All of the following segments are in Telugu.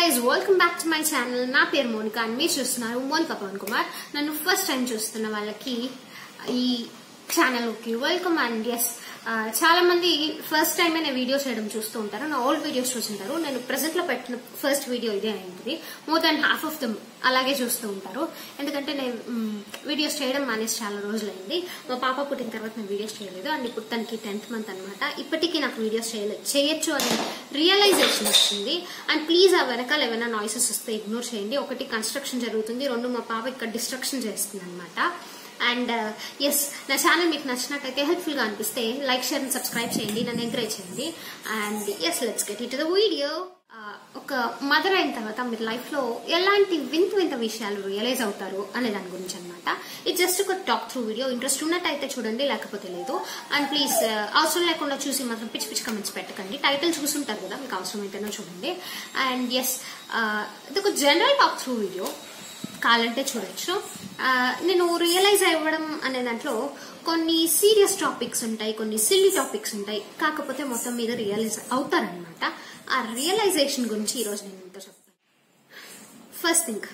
guys, welcome back to my channel. My name is Monica and I am Monica Pavan Kumar. I am first time watching this channel. Welcome and yes, first time I videos and all videos chustuntaru. Present first video more than half of them alage chustuntaru. Endukante videos cheyadam manage chaala rojulu ayindi. Ma papa puttin tarvata videos cheyaledu and ippudu taniki 10th month anamata. Ippatiki naaku videos cheyachu ani realization vachindi. And please aa verakala evana noises vaste ignore cheyandi. Okati construction jarugutundi, rendu ma papa ikkada destruction chestundi anamata. And yes, na channel meek nachinatayite helpful ga anpiste like, share and subscribe cheyandi, nannu encourage cheyandi. And yes, let's get into the video. Oka mother ayin tarvata meer life lo elanti vinta vishayalu realize avutaru ane dani gurinchi anamata. It just a talk through video. Interest unnatayite chudandi, lekapothe ledu. And please avasaram lekunda chusi matram pitch comments pettukandi. Title chusuntaru kada, meeku avasaram aitena chudandi. And yes, idu oka general talk through video. కాలంటే చూడొచ్చు. నేను రియలైజ్ అవ్వడం అనే దాంట్లో కొన్ని సీరియస్ టాపిక్స్ ఉంటాయి, కొన్ని సిల్లీ టాపిక్స్ ఉంటాయి, కాకపోతే మొత్తం మీద రియలైజ్ అవుతారన్నమాట. ఆ రియలైజేషన్ గురించి ఈ రోజు నేను మీతో చెప్తాను. First thing,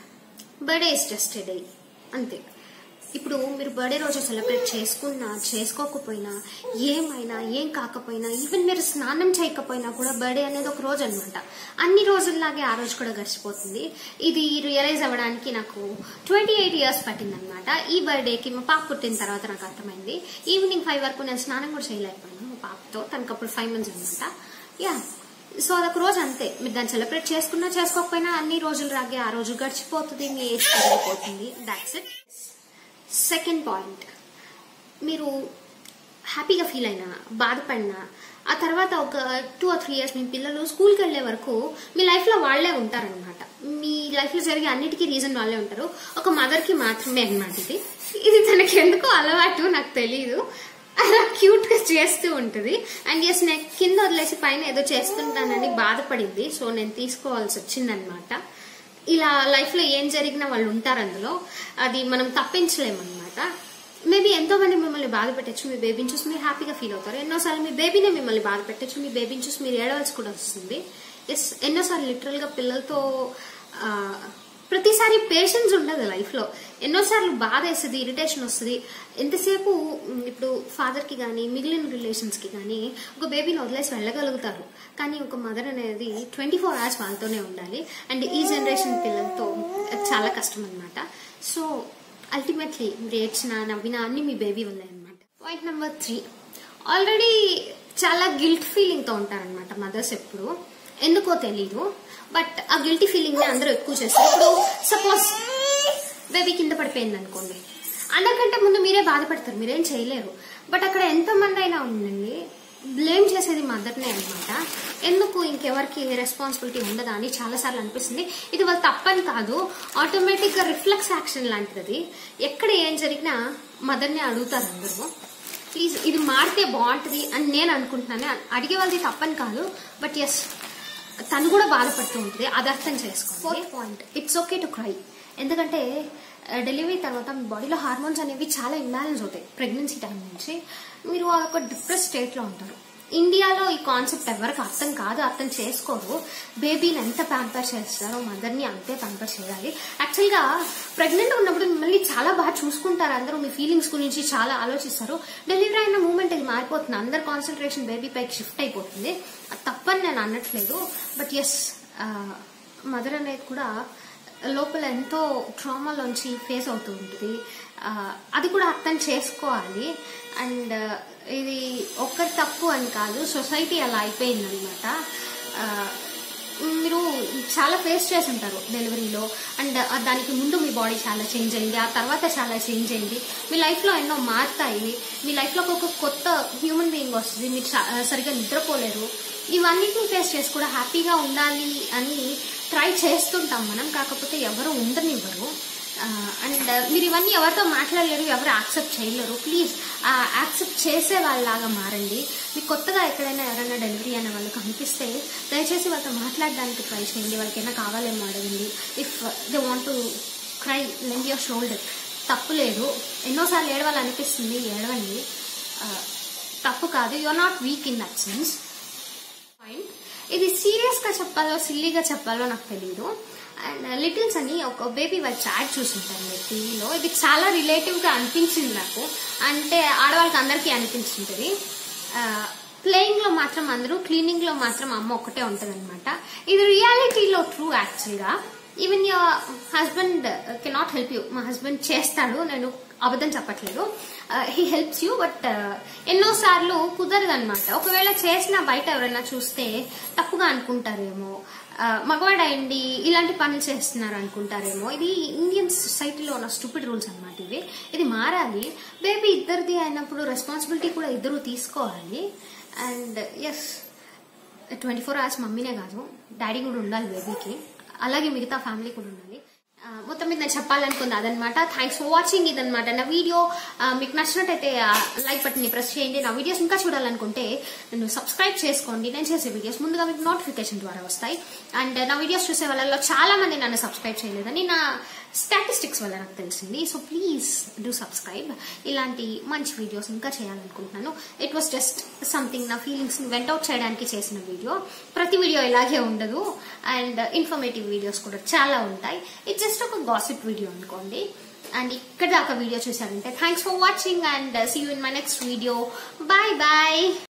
birthday is just a day, అంతే. ఇప్పుడు మీరు బర్త్డే రోజు సెలబ్రేట్ చేసుకున్నా చేసుకోకపోయినా, ఏమైనా ఏం కాకపోయినా, ఈవెన్ మీరు స్నానం చేయకపోయినా కూడా బర్త్డే అనేది ఒక రోజు అనమాట. అన్ని రోజుల్లాగే ఆ రోజు కూడా గడిచిపోతుంది. ఇది రియలైజ్ అవ్వడానికి నాకు 28 years పట్టిందనమాట. ఈ బర్త్డేకి మా పాప పుట్టిన తర్వాత నాకు అర్థమైంది. ఈవినింగ్ 5 వరకు నేను స్నానం కూడా చేయలేకపోయాను మా పాపతో, తనకు అప్పుడు 5 months అనమాట. యా, సో అదొక రోజు అంతే. మీరు దాన్ని సెలబ్రేట్ చేసుకున్నా చేసుకోకపోయినా అన్ని రోజులు రాగే ఆ రోజు గడిచిపోతుంది, మీ ఏజ్ పెరిగిపోతుంది. That's it. సెకండ్ పాయింట్, మీరు హ్యాపీగా ఫీల్ అయినా బాధపడినా ఆ తర్వాత ఒక 2 or 3 years మీ పిల్లలు స్కూల్కి వెళ్ళే వరకు మీ లైఫ్లో వాళ్లే ఉంటారనమాట. మీ లైఫ్లో జరిగే అన్నిటికీ రీజన్ వాళ్ళే ఉంటారు, ఒక మదర్కి మాత్రమే అనమాట. ఇది తనకి ఎందుకో అలవాటు, నాకు తెలీదు. అలా క్యూట్గా చేస్తూ ఉంటుంది. అండ్ ఎస్, నేను కింద వదిలేసి పైన ఏదో చేస్తుంటానని బాధపడింది, సో నేను తీసుకోవాల్సి వచ్చిందనమాట. ఇలా లైఫ్లో ఏం జరిగినా వాళ్ళు ఉంటారు, అందులో అది మనం తప్పించలేమన్నమాట. మేబీ ఎంతో మంది మిమ్మల్ని బాధ పెట్టచ్చు, మీ బేబీని చూసి మీరు హ్యాపీగా ఫీల్ అవుతారు. ఎన్నోసార్లు మీ బేబీనే మిమ్మల్ని బాధ పెట్టచ్చు, మీ బేబీని చూసి మీరు ఏడవలసి కూడా వస్తుంది. ఎస్, ఎన్నోసార్లు లిటరల్గా పిల్లలతో ప్రతిసారి పేషెన్స్ ఉండదు లైఫ్లో. ఎన్నోసార్లు బాధ వేస్తుంది, ఇరిటేషన్ వస్తుంది. ఎంతసేపు ఇప్పుడు ఫాదర్కి కానీ మిగిలిన రిలేషన్స్కి కానీ ఒక బేబీని వదిలేసి వెళ్ళగలుగుతారు, కానీ ఒక మదర్ అనేది 24 hours వాళ్ళతోనే ఉండాలి. అండ్ ఈ జనరేషన్ పిల్లలతో చాలా కష్టం అనమాట. సో అల్టిమేట్లీ మీరు ఏడ్చిన నవ్విన అన్ని మీ బేబీ వల్లే అనమాట. పాయింట్ నెంబర్ 3, ఆల్రెడీ చాలా గిల్ట్ ఫీలింగ్తో ఉంటారనమాట మదర్స్ ఎప్పుడు, ఎందుకో తెలీదు. బట్ ఆ గిల్టీ ఫీలింగ్ ని అందరూ ఎక్కువ చేస్తారు. ఇప్పుడు సపోజ్ బేబీ కింద పడిపోయింది అనుకోండి, అందరికంటే ముందు మీరే బాధపడతారు, మీరేం చేయలేరు. బట్ అక్కడ ఎంతమంది అయినా ఉండండి, బ్లేమ్ చేసేది మదర్నే అనమాట. ఎందుకు ఇంకెవరికి రెస్పాన్సిబిలిటీ ఉండదా అని చాలాసార్లు అనిపిస్తుంది. ఇది వాళ్ళ తప్పని కాదు, ఆటోమేటిక్గా రిఫ్లెక్స్ యాక్షన్ లాంటిది. ఎక్కడ ఏం జరిగినా మదర్నే అడుగుతారు అందరూ. ప్లీజ్ ఇది మారితే బాగుంటుంది అని నేను అనుకుంటున్నాను. అడిగే వాళ్ళది తప్పని కాదు, బట్ ఎస్ తను కూడా బాధపడుతూ ఉంటుంది, అది అర్థం చేసుకో. Fourth point, it's okay to cry. ఎందుకంటే డెలివరీ తర్వాత మీ బాడీలో హార్మోన్స్ అనేవి చాలా ఇంబ్యాలెన్స్ అవుతాయి. ప్రెగ్నెన్సీ టైం నుంచి మీరు ఆ ఒక డిప్రెస్ స్టేట్లో ఉంటారు. ఇండియాలో ఈ కాన్సెప్ట్ ఎవరికి అర్థం కాదు, అర్థం చేసుకోరు. బేబీని ఎంత ప్యాంపర్ చేస్తారో మదర్ని అంతే ప్యాంపర్ చేయాలి. యాక్చువల్గా ప్రెగ్నెంట్ ఉన్నప్పుడు మిమ్మల్ని చాలా బాగా చూసుకుంటారు అందరూ, మీ ఫీలింగ్స్ గురించి చాలా ఆలోచిస్తారు. డెలివరీ అయిన మూమెంట్ ఇది మారిపోతుంది, అందరి కాన్సన్ట్రేషన్ బేబీ పైకి షిఫ్ట్ అయిపోతుంది. అది తప్పని నేను అనట్లేదు, బట్ ఎస్ మదర్ అనేది కూడా లోపల ఎంతో ట్రామాలోంచి ఫేస్ అవుతూ ఉంటుంది, అది కూడా అర్థం చేసుకోవాలి. అండ్ ఇది ఒక్కరి తప్పు అని కాదు, సొసైటీ అలా అయిపోయిందనమాట. మీరు చాలా ఫేస్ చేసి ఉంటారు డెలివరీలో, అండ్ దానికి ముందు మీ బాడీ చాలా చేంజ్ అయింది, ఆ తర్వాత చాలా చేంజ్ అయింది. మీ లైఫ్లో ఎన్నో మారుతాయి, మీ లైఫ్లో ఒక కొత్త హ్యూమన్ బీయింగ్ వస్తుంది, మీరు సరిగ్గా నిద్రపోలేరు. ఇవన్నిటిని ఫేస్ చేసి కూడా హ్యాపీగా ఉండాలి అని ట్రై చేస్తుంటాం మనం, కాకపోతే ఎవరు ఉండనివ్వరు. అండ్ మీరు ఇవన్నీ ఎవరితో మాట్లాడలేరు, ఎవరు యాక్సెప్ట్ చేయలేరు. ప్లీజ్ యాక్సెప్ట్ చేసే వాళ్ళలాగా మారండి. మీకు కొత్తగా ఎక్కడైనా ఎవరైనా డెలివరీ అయిన వాళ్ళు కనిపిస్తే దయచేసి వాళ్ళతో మాట్లాడడానికి ట్రై చేయండి, వాళ్ళకైనా కావాలేమో అడగండి. If they want to cry, lend your shoulder, తప్పు లేదు. ఎన్నోసార్లు ఏడవాలనిపిస్తుంది, ఏడవండి, తప్పు కాదు. You are not weak in that sense. Point, ఇది సీరియస్ గా చెప్పాలో సిల్లీగా చెప్పాలో నాకు తెలియదు. అండ్ లిటిల్ అని ఒక బేబీ వాళ్ళ చాట్ చూసింటాను టీవీలో, ఇది చాలా రిలేటివ్ గా అనిపించింది నాకు. అంటే ఆడవాళ్ళకి అందరికీ అనిపించింటుంది. ప్లేయింగ్ లో మాత్రం అందరూ, క్లీనింగ్ లో మాత్రం అమ్మ ఒకటే ఉంటుంది అనమాట. ఇది రియాలిటీలో ట్రూ యాక్చువల్ గా. Even your husband cannot help you, మా హస్బెండ్ చేస్తాడు, నేను అబద్ధం చెప్పట్లేదు, హీ హెల్ప్స్ యూ, బట్ ఎన్నోసార్లు కుదరదు అనమాట. ఒకవేళ చేసిన బయట ఎవరైనా చూస్తే తప్పుగా అనుకుంటారేమో, మగవాడు అయ్యండి ఇలాంటి పనులు చేస్తున్నారు అనుకుంటారేమో. ఇది ఇండియన్ సొసైటీలో ఉన్న స్టూపిడ్ రూల్స్ అనమాట ఇవి. ఇది మారాలి. బేబీ ఇద్దరిది అయినప్పుడు రెస్పాన్సిబిలిటీ కూడా ఇద్దరు తీసుకోవాలి. అండ్ ఎస్ 24 hours మమ్మీనే కాదు డాడీ కూడా ఉండాలి బేబీకి, అలాగే మిగతా ఫ్యామిలీ కూడా ఉండాలి. మొత్తం మీద నేను చెప్పాలనుకుంది అదనమాట. థ్యాంక్స్ ఫర్ వాచింగ్ ఇదనమాట నా వీడియో. మీకు నచ్చినట్టయితే లైక్ బటన్ని ప్రెస్ చేయండి. నా వీడియోస్ ఇంకా చూడాలనుకుంటే నన్ను సబ్స్క్రైబ్ చేసుకోండి. నేను చేసే వీడియోస్ ముందుగా మీకు నోటిఫికేషన్ ద్వారా వస్తాయి. అండ్ నా వీడియోస్ చూసే వాళ్ళలో చాలా మంది నన్ను సబ్స్క్రైబ్ చేయలేదని నా స్టాటిస్టిక్స్ వల్ల నాకు తెలిసింది. So please do subscribe. ఇలాంటి మంచి వీడియోస్ ఇంకా చేయాలనుకుంటున్నాను. ఇట్ వాస్ జస్ట్ సంథింగ్, నా ఫీలింగ్స్ని వెంటౌట్ చేయడానికి చేసిన వీడియో. ప్రతి వీడియో ఇలాగే ఉండదు అండ్ ఇన్ఫర్మేటివ్ వీడియోస్ కూడా చాలా ఉంటాయి. ఇట్ జస్ట్ ఒక గాసిప్ వీడియో అనుకోండి. అండ్ ఇక్కడ దాకా వీడియో చూసారంటే thanks for watching and see you in my next video. Bye bye.